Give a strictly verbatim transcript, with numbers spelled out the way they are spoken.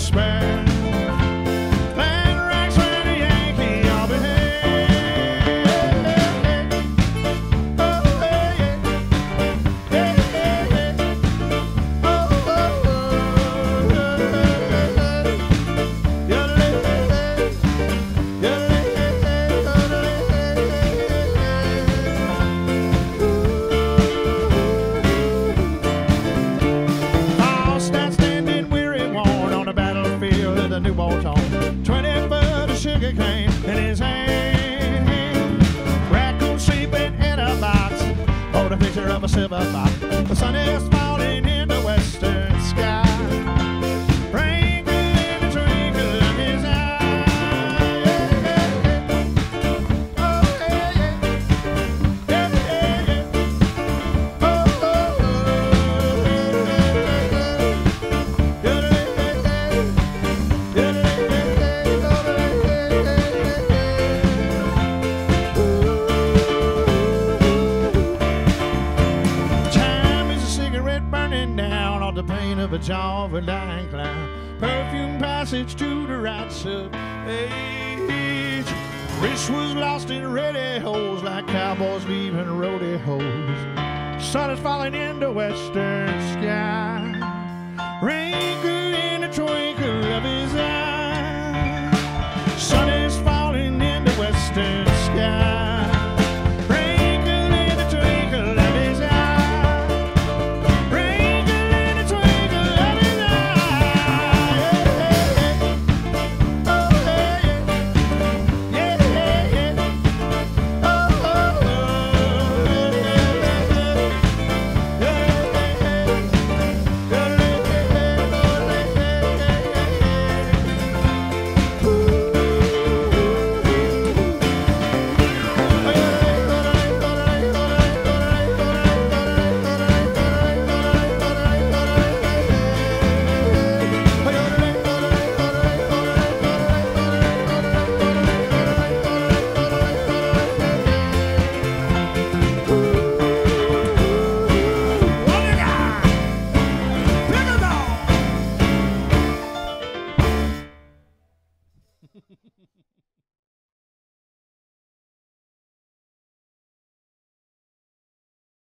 despair. Land rocks when a Yankee all behead. Oh, hey, yeah. Hey, hey, hey. Oh, oh, oh. Yodelay, hey, hey. Yodelay, hey, hey. Yodelay, hey, hey. Lost and standing weary, worn on the battlefield of the new war zone. Twenty foot of sugar cane in his hand. Raccoon sleeping in a box, hold a picture of a silver fox. The sun is falling in the western sky. Twinkle in the twinkle of his eye. Oh, yeah, yeah. Yeah, yeah, yeah. Oh, oh, oh. Yeah, yeah, yeah. Yeah, yeah, yeah. Time is a cigarette burning down on the pain of a jaw of a dying clown. Perfume passage to the rights of age. Wrist was lost in ready holes like cowboys leaving roadie holes. Sun is falling in the western sky. Wrinkled in the twinkle of his eye. Sun is falling in the western sky. Wrinkled in the twinkle of his eye. Wrinkled in the twinkle of his eye. Oh, hey, yeah. Yeah, yeah, yeah. Oh, oh, oh. Yeah, yeah, yeah.